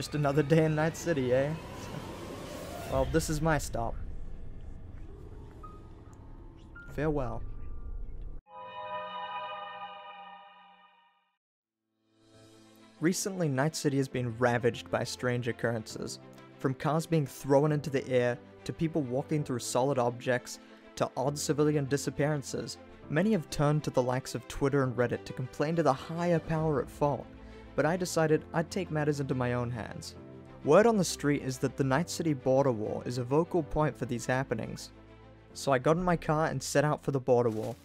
Just another day in Night City, eh? Well, this is my stop. Farewell. Recently, Night City has been ravaged by strange occurrences. From cars being thrown into the air, to people walking through solid objects, to odd civilian disappearances. Many have turned to the likes of Twitter and Reddit to complain to the higher power at fault, but I decided I'd take matters into my own hands. Word on the street is that the Night City border wall is a vocal point for these happenings. So I got in my car and set out for the border wall.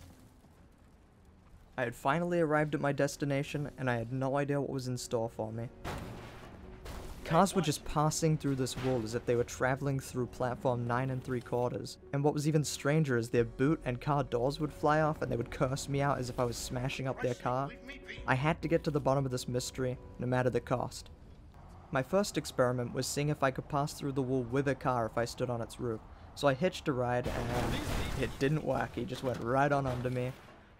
I had finally arrived at my destination, and I had no idea what was in store for me. Cars were just passing through this wall as if they were traveling through platform 9 3/4, and what was even stranger is their boot and car doors would fly off and they would curse me out as if I was smashing up their car. I had to get to the bottom of this mystery, no matter the cost. My first experiment was seeing if I could pass through the wall with a car if I stood on its roof, so I hitched a ride and it didn't work. He just went right on under me,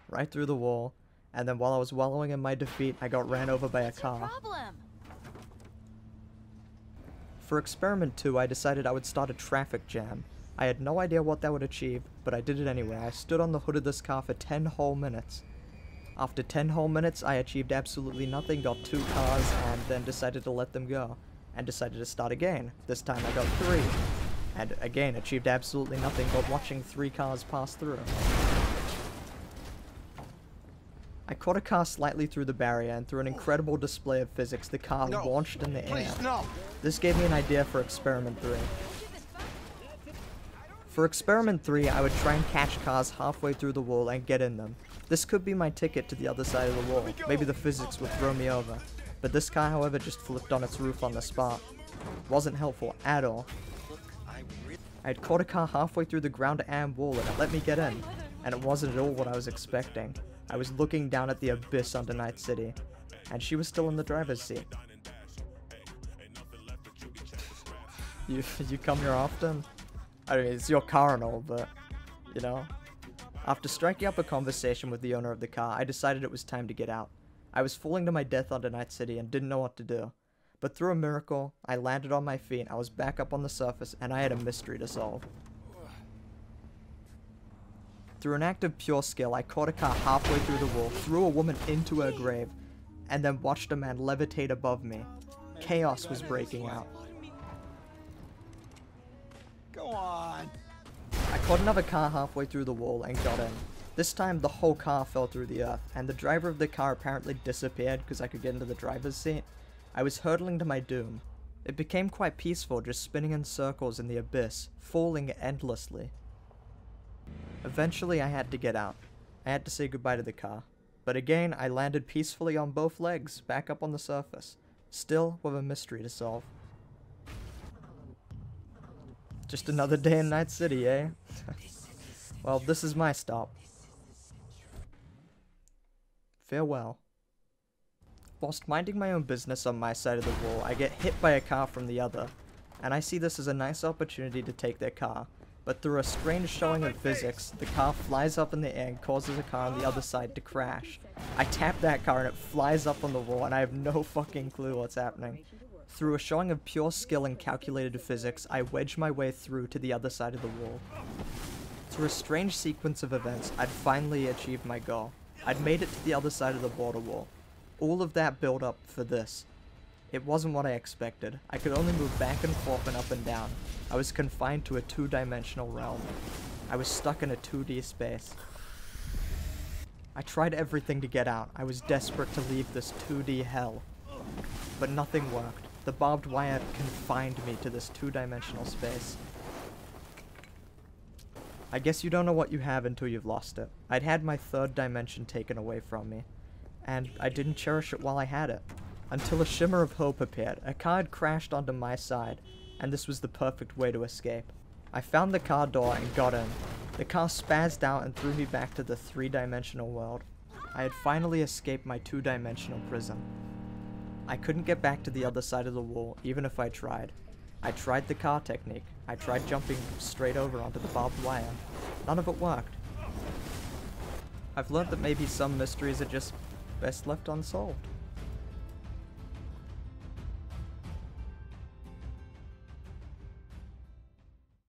right through the wall, and then while I was wallowing in my defeat, I got ran over by a car. What's your problem? For experiment 2, I decided I would start a traffic jam. I had no idea what that would achieve, but I did it anyway. I stood on the hood of this car for 10 whole minutes. After 10 whole minutes, I achieved absolutely nothing, got 2 cars, and then decided to let them go. And decided to start again. This time I got 3. And again, achieved absolutely nothing, but watching 3 cars pass through. I caught a car slightly through the barrier, and through an incredible display of physics, the car launched in the air. No. This gave me an idea for experiment 3. For experiment 3, I would try and catch cars halfway through the wall and get in them. This could be my ticket to the other side of the wall. Maybe the physics would throw me over. But this car, however, just flipped on its roof on the spot. Wasn't helpful at all. I had caught a car halfway through the ground and wall, and it let me get in. And it wasn't at all what I was expecting. I was looking down at the abyss under Night City, and she was still in the driver's seat. You come here often? I mean, it's your car and all, but, you know. After striking up a conversation with the owner of the car, I decided it was time to get out. I was falling to my death under Night City and didn't know what to do. But through a miracle, I landed on my feet, I was back up on the surface, and I had a mystery to solve. Through an act of pure skill, I caught a car halfway through the wall, threw a woman into her grave, and then watched a man levitate above me. Chaos was breaking out. Go on. I caught another car halfway through the wall and got in. This time, the whole car fell through the earth, and the driver of the car apparently disappeared because I could get into the driver's seat. I was hurtling to my doom. It became quite peaceful, just spinning in circles in the abyss, falling endlessly. Eventually, I had to get out. I had to say goodbye to the car. But again, I landed peacefully on both legs, back up on the surface. Still with a mystery to solve. Just another day in Night City, eh? Well, this is my stop. Farewell. Whilst minding my own business on my side of the wall, I get hit by a car from the other. And I see this as a nice opportunity to take their car. But through a strange showing of physics, the car flies up in the air and causes a car on the other side to crash. I tap that car and it flies up on the wall, and I have no fucking clue what's happening. Through a showing of pure skill and calculated physics, I wedge my way through to the other side of the wall. Through a strange sequence of events, I'd finally achieved my goal. I'd made it to the other side of the border wall. All of that build up for this. It wasn't what I expected. I could only move back and forth and up and down. I was confined to a 2-dimensional realm. I was stuck in a 2D space. I tried everything to get out. I was desperate to leave this 2D hell. But nothing worked. The barbed wire confined me to this 2-dimensional space. I guess you don't know what you have until you've lost it. I'd had my 3rd dimension taken away from me, and I didn't cherish it while I had it. Until a shimmer of hope appeared. A car had crashed onto my side, and this was the perfect way to escape. I found the car door and got in. The car spazzed out and threw me back to the 3-dimensional world. I had finally escaped my 2-dimensional prison. I couldn't get back to the other side of the wall, even if I tried. I tried the car technique. I tried jumping straight over onto the barbed wire. None of it worked. I've learned that maybe some mysteries are just best left unsolved.